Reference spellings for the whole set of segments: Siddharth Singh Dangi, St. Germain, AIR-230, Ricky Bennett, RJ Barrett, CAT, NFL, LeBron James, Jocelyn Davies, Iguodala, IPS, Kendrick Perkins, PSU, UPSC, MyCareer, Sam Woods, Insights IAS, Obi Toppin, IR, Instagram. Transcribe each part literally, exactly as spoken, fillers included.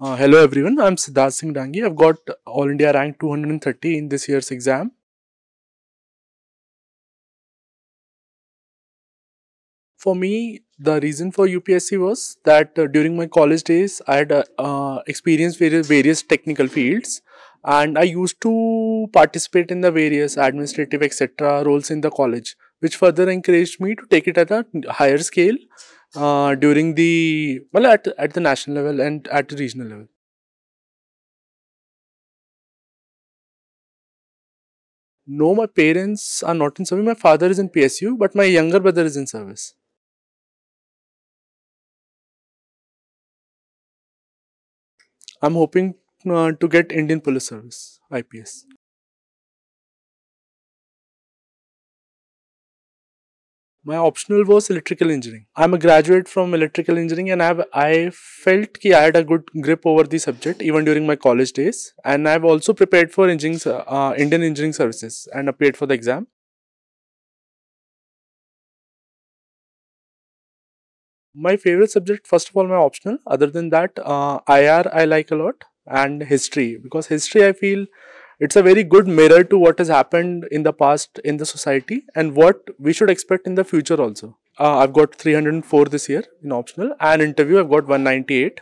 Uh, hello everyone, I am Siddharth Singh Dangi. I have got All India rank two hundred thirty in this year's exam. For me, the reason for U P S C was that uh, during my college days, I had uh, uh, experienced various, various technical fields, and I used to participate in the various administrative et cetera roles in the college, which further encouraged me to take it at a higher scale uh, during the, well, at, at the national level and at the regional level. No, my parents are not in service. My father is in P S U, but my younger brother is in service. I'm hoping uh, to get Indian Police Service, I P S. My optional was electrical engineering. I'm a graduate from electrical engineering, and I have I felt that I had a good grip over the subject even during my college days. And I've also prepared for engineering, uh, Indian Engineering Services, and appeared for the exam. My favorite subject, first of all, my optional. Other than that, uh, I R I like a lot, and history, because history I feel it's a very good mirror to what has happened in the past in the society and what we should expect in the future also. Uh, I've got three hundred four this year in optional, and interview I've got one ninety-eight.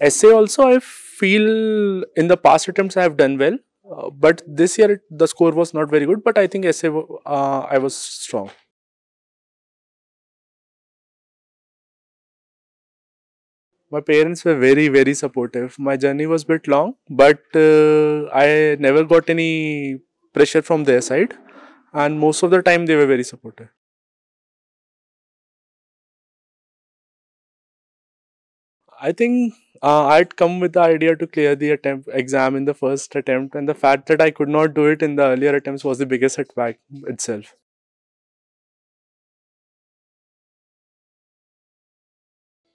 Essay also I feel in the past attempts I have done well, uh, but this year it, the score was not very good, but I think essay uh, I was strong. My parents were very, very supportive. My journey was a bit long, but uh, I never got any pressure from their side, and most of the time they were very supportive. I think uh, I had come with the idea to clear the attempt, exam in the first attempt, and the fact that I could not do it in the earlier attempts was the biggest setback itself.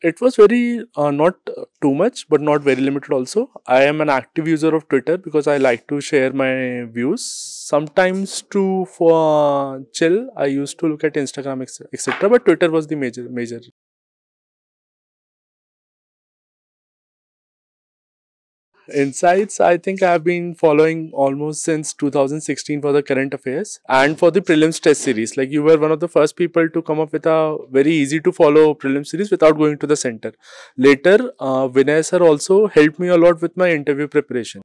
It was very, uh, not too much, but not very limited also. I am an active user of Twitter because I like to share my views. Sometimes to for chill, I used to look at Instagram, et cetera. But Twitter was the major, major. Insights, I think I have been following almost since two thousand sixteen for the current affairs and for the prelims test series. Like, you were one of the first people to come up with a very easy to follow prelims series without going to the center. Later, uh, Vinay sir also helped me a lot with my interview preparation.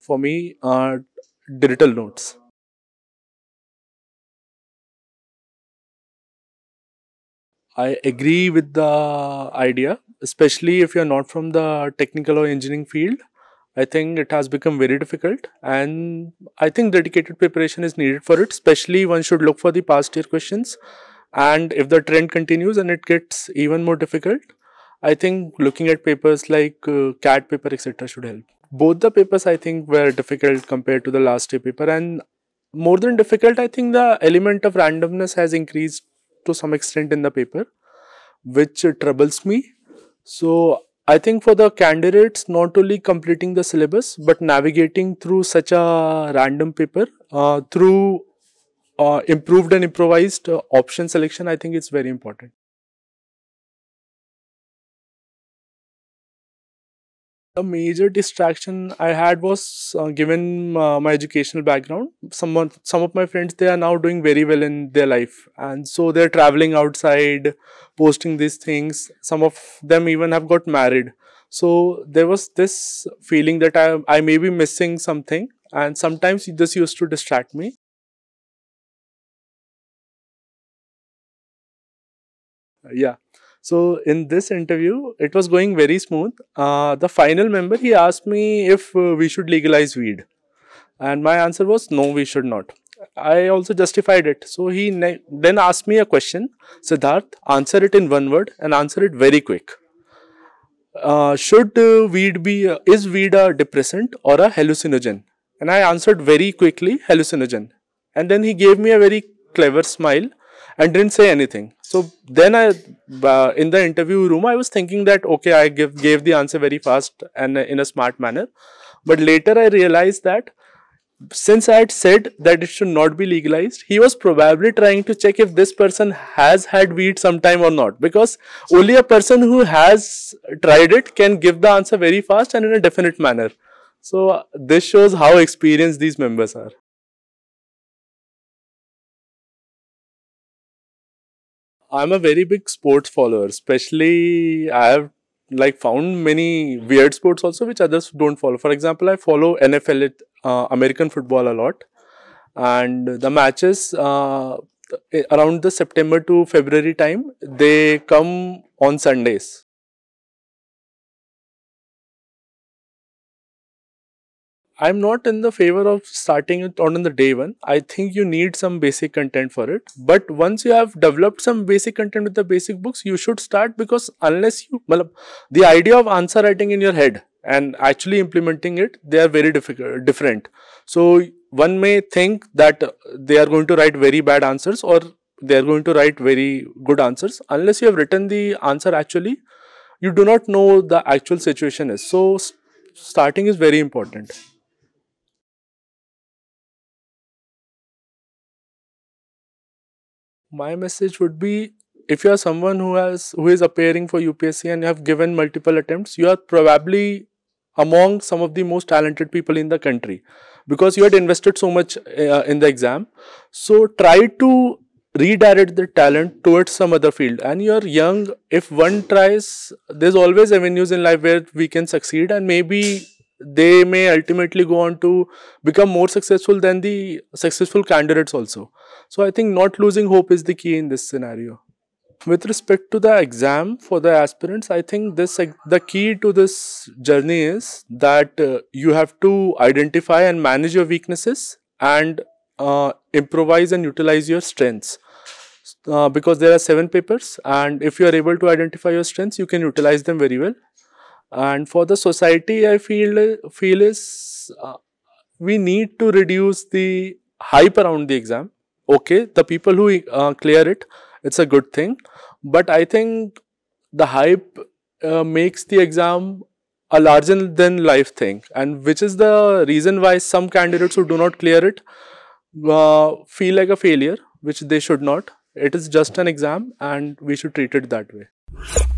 For me, uh, digital notes. I agree with the idea, especially if you are not from the technical or engineering field. I think it has become very difficult, and I think dedicated preparation is needed for it. Especially one should look for the past year questions, and if the trend continues and it gets even more difficult, I think looking at papers like uh, C A T paper et cetera should help. Both the papers I think were difficult compared to the last year paper, and more than difficult, I think the element of randomness has increased to some extent in the paper, which uh, troubles me. So I think for the candidates, not only completing the syllabus but navigating through such a random paper uh, through uh, improved and improvised uh, option selection, I think it's very important. The major distraction I had was uh, given uh, my educational background. Someone, some of my friends, they are now doing very well in their life, and so they're traveling outside, posting these things. Some of them even have got married. So there was this feeling that I, I may be missing something, and sometimes this used to distract me. Yeah. So in this interview, it was going very smooth. Uh, the final member, he asked me if uh, we should legalize weed. And my answer was, no, we should not. I also justified it. So he then asked me a question, Siddharth, answer it in one word and answer it very quick. Uh, should uh, weed be, uh, is weed a depressant or a hallucinogen? And I answered very quickly, hallucinogen. And then he gave me a very clever smile and didn't say anything. So then I, uh, in the interview room, I was thinking that, okay, I give, gave the answer very fast and uh, in a smart manner. But later I realized that since I had said that it should not be legalized, he was probably trying to check if this person has had weed sometime or not, because only a person who has tried it can give the answer very fast and in a definite manner. So uh, this shows how experienced these members are. I'm a very big sports follower, especially I have like found many weird sports also which others don't follow. For example, I follow N F L, it, uh, American football a lot, and the matches uh, around the September to February time, they come on Sundays. I'm not in the favor of starting it on the day one. I think you need some basic content for it. But once you have developed some basic content with the basic books, you should start, because unless you, well, the idea of answer writing in your head and actually implementing it, they are very difficult, different. So one may think that they are going to write very bad answers or they are going to write very good answers. Unless you have written the answer actually, you do not know the actual situation is. So starting is very important. My message would be, if you are someone who has who is appearing for U P S C and you have given multiple attempts, you are probably among some of the most talented people in the country, because you had invested so much uh, in the exam. So try to redirect the talent towards some other field, and you are young. If one tries, there's always avenues in life where we can succeed, and maybe they may ultimately go on to become more successful than the successful candidates also. So I think not losing hope is the key in this scenario. With respect to the exam for the aspirants, I think this the key to this journey is that uh, you have to identify and manage your weaknesses and uh, improvise and utilize your strengths. Uh, because there are seven papers, and if you are able to identify your strengths, you can utilize them very well. And for the society, I feel feel is uh, we need to reduce the hype around the exam. Okay, the people who uh, clear it, it's a good thing, but I think the hype uh, makes the exam a larger than life thing, and which is the reason why some candidates who do not clear it uh, feel like a failure, which they should not. It is just an exam, and we should treat it that way.